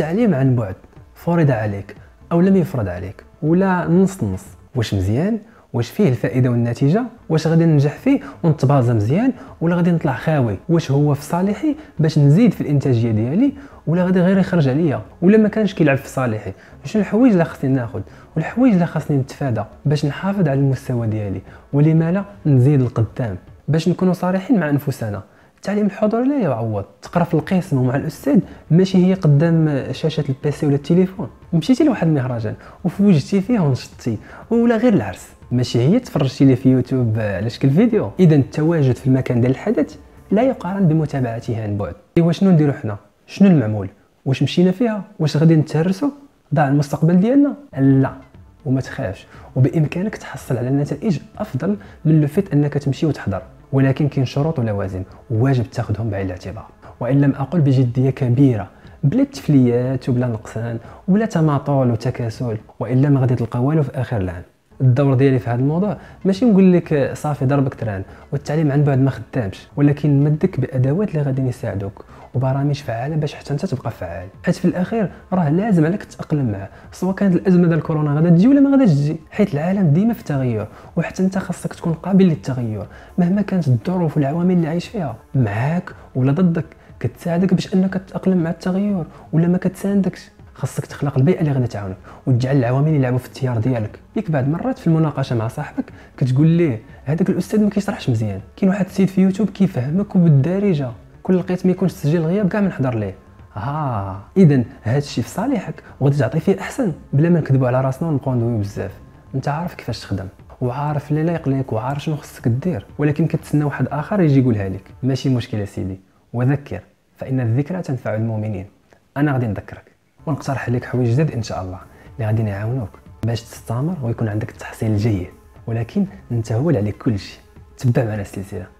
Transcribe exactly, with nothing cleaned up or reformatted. التعليم عن بعد فرض عليك او لم يفرض عليك ولا نص نص، واش مزيان، واش فيه الفائده والنتيجه، واش غادي ننجح فيه ونتبازى مزيان ولا غادي نطلع خاوي، واش هو في صالحي باش نزيد في الانتاجيه ديالي ولا غادي غير يخرج عليا، ولا ما كانش كيلعب في صالحي، شنو الحوايج اللي خاصني ناخذ والحوايج اللي خاصني نتفادى باش نحافظ على المستوى ديالي ولما لا نزيد لقدام. باش نكونوا صريحين مع انفسنا، التعليم الحضوري لا يعوض، تقرا في القسم ومع الاستاذ ماشي هي قدام شاشه البيسي ولا التليفون. مشيتي لواحد المهرجان وفوجتي فيه ونشطتي، ولا غير العرس ماشي هي تفرجتي ليه في يوتيوب على شكل فيديو. اذا التواجد في المكان ديال الحدث لا يقارن بمتابعته عن بعد. ايوا شنو نديرو حنا، شنو المعمول، واش مشينا فيها، واش غادي نتهرسوا، ضاع المستقبل ديالنا؟ لا، وما تخافش، وبامكانك تحصل على نتائج افضل من لو فيت انك تمشي وتحضر، ولكن كاين شروط ولوازم واجب تاخذهم بعين الاعتبار، وان لم اقل بجديه كبيره، بلا تفليات وبلا نقصان وبلا تماطل وتكاسل، والا ما غادي تلقى والو في اخر العام. الدور ديالي في هذا الموضوع ماشي نقول لك صافي ضربك تران والتعليم عن بعد ما خدامش، ولكن نمدك بادوات اللي غادي يساعدوك وبرامج فعاله باش حتى انت تبقى فعال، حيت في الاخير راه لازم عليك تتاقلم معاه، سواء كانت الازمه ديال كورونا غادا تجي ولا ما غاداش تجي، حيت العالم ديما في تغير، وحتى انت خاصك تكون قابل للتغير مهما كانت الظروف والعوامل اللي عايش فيها، معاك ولا ضدك، كتساعدك باش انك تتاقلم مع التغير ولا ما كتساندكش. خاصك تخلق البيئه اللي غادي تعاونك وتجعل العوامل يلعبوا في التيار ديالك. ياك بعض مرات في المناقشه مع صاحبك كتقول ليه هذاك الاستاذ ما كيشرحش مزيان، كاين واحد السيد في يوتيوب كيفهمك وبالدارجه، كل لقيت ما يكونش تسجيل غياب كاع ما نحضر ليه. ها اذا هذا الشيء في صالحك وغادي تعطي فيه احسن بلا ما نكذبوا على راسنا ونبقاو ندويو بزاف. انت عارف كيفاش تخدم وعارف اللي لايق ليك وعارف شنو خصك دير، ولكن كتسنى واحد اخر يجي يقولها لك. ماشي مشكله سيدي، وذكر فان الذكرى تنفع المؤمنين. انا غادي نذكرك ونقترح لك حوايج جداد ان شاء الله اللي غادي يعاونوك باش تستمر ويكون عندك التحصيل الجيد، ولكن انت هو اللي عليك كلشي. تبع معنا السلسله.